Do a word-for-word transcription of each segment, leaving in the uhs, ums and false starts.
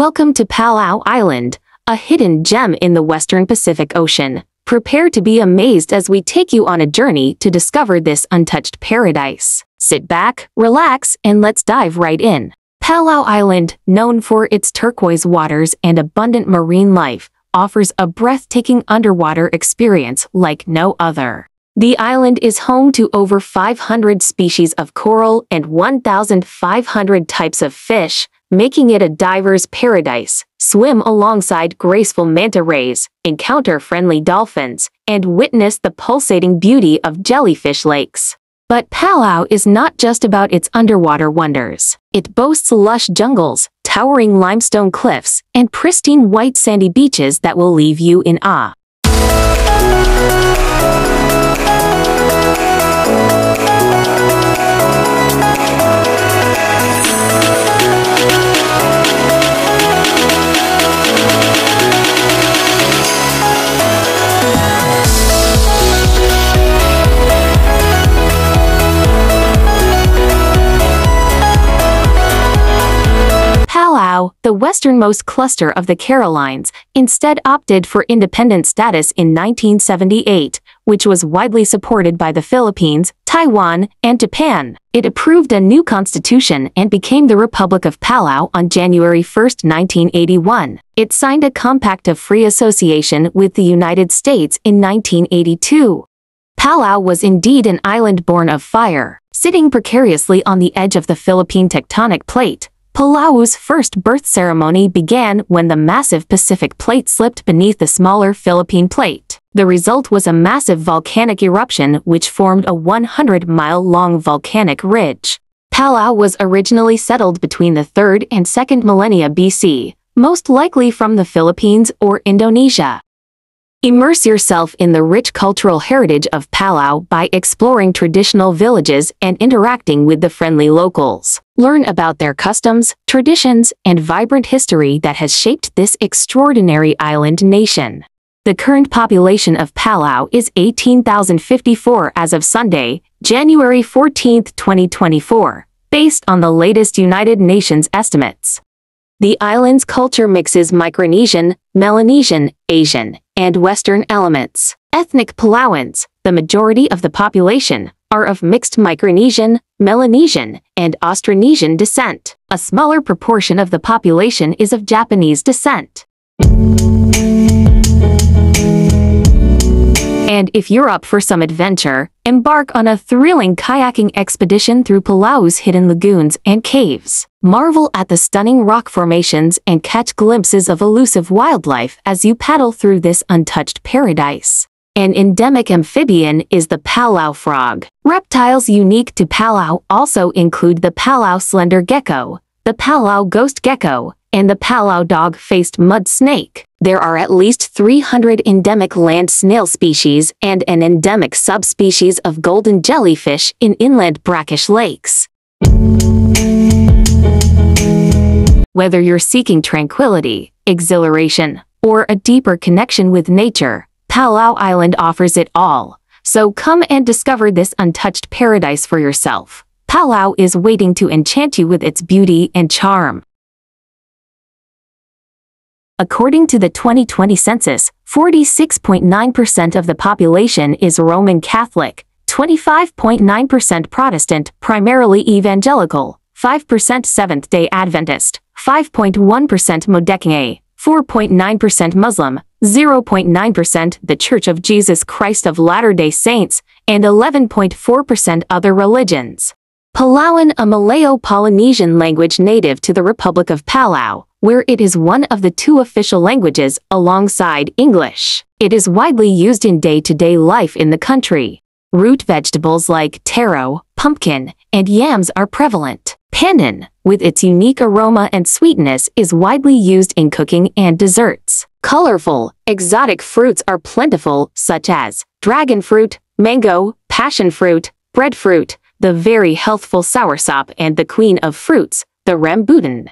Welcome to Palau Island, a hidden gem in the Western Pacific Ocean. Prepare to be amazed as we take you on a journey to discover this untouched paradise. Sit back, relax, and let's dive right in. Palau Island, known for its turquoise waters and abundant marine life, offers a breathtaking underwater experience like no other. The island is home to over five hundred species of coral and one thousand five hundred types of fish, making it a diver's paradise. Swim alongside graceful manta rays, encounter friendly dolphins, and witness the pulsating beauty of jellyfish lakes. But Palau is not just about its underwater wonders. It boasts lush jungles, towering limestone cliffs, and pristine white sandy beaches that will leave you in awe. Palau, the westernmost cluster of the Carolines, instead opted for independent status in nineteen seventy-eight, which was widely supported by the Philippines, Taiwan, and Japan. It approved a new constitution and became the Republic of Palau on January first, nineteen eighty-one. It signed a compact of free association with the United States in nineteen eighty-two. Palau was indeed an island born of fire, sitting precariously on the edge of the Philippine tectonic plate. Palau's first birth ceremony began when the massive Pacific Plate slipped beneath the smaller Philippine Plate. The result was a massive volcanic eruption which formed a one hundred mile long volcanic ridge. Palau was originally settled between the third and second millennia B C, most likely from the Philippines or Indonesia. Immerse yourself in the rich cultural heritage of Palau by exploring traditional villages and interacting with the friendly locals. Learn about their customs, traditions, and vibrant history that has shaped this extraordinary island nation. The current population of Palau is eighteen thousand fifty-four as of Sunday, January fourteenth, twenty twenty-four, based on the latest United Nations estimates. The island's culture mixes Micronesian, Melanesian, Asian, and Western elements. Ethnic Palauans, the majority of the population, are of mixed Micronesian, Melanesian, and Austronesian descent. A smaller proportion of the population is of Japanese descent. And if you're up for some adventure, embark on a thrilling kayaking expedition through Palau's hidden lagoons and caves. Marvel at the stunning rock formations and catch glimpses of elusive wildlife as you paddle through this untouched paradise. An endemic amphibian is the Palau frog. Reptiles unique to Palau also include the Palau slender gecko, the Palau ghost gecko, and the Palau dog-faced mud snake. There are at least three hundred endemic land snail species and an endemic subspecies of golden jellyfish in inland brackish lakes. Whether you're seeking tranquility, exhilaration, or a deeper connection with nature, Palau Island offers it all. So come and discover this untouched paradise for yourself. Palau is waiting to enchant you with its beauty and charm. According to the twenty twenty census, forty-six point nine percent of the population is Roman Catholic, twenty-five point nine percent Protestant, primarily evangelical, five percent Seventh-day Adventist, five point one percent Modekngei, four point nine percent Muslim, zero point nine percent The Church of Jesus Christ of Latter-day Saints, and eleven point four percent other religions. Palauan, a Malayo-Polynesian language native to the Republic of Palau, where it is one of the two official languages alongside English. It is widely used in day-to-day life in the country. Root vegetables like taro, pumpkin, and yams are prevalent. Pandan, with its unique aroma and sweetness, is widely used in cooking and desserts. Colorful, exotic fruits are plentiful, such as dragon fruit, mango, passion fruit, breadfruit, the very healthful soursop, and the queen of fruits, the rambutan.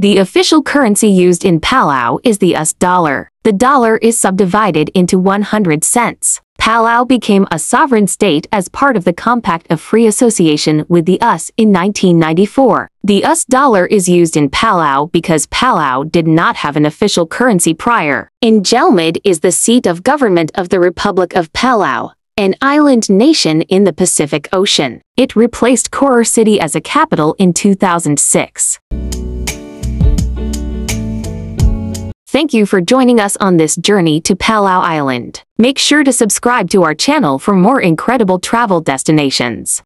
The official currency used in Palau is the U S dollar. The dollar is subdivided into one hundred cents. Palau became a sovereign state as part of the Compact of Free Association with the U S in nineteen ninety-four. The U S dollar is used in Palau because Palau did not have an official currency prior. Ngerulmud is the seat of government of the Republic of Palau, an island nation in the Pacific Ocean. It replaced Koror City as a capital in two thousand six. Thank you for joining us on this journey to Palau Island. Make sure to subscribe to our channel for more incredible travel destinations.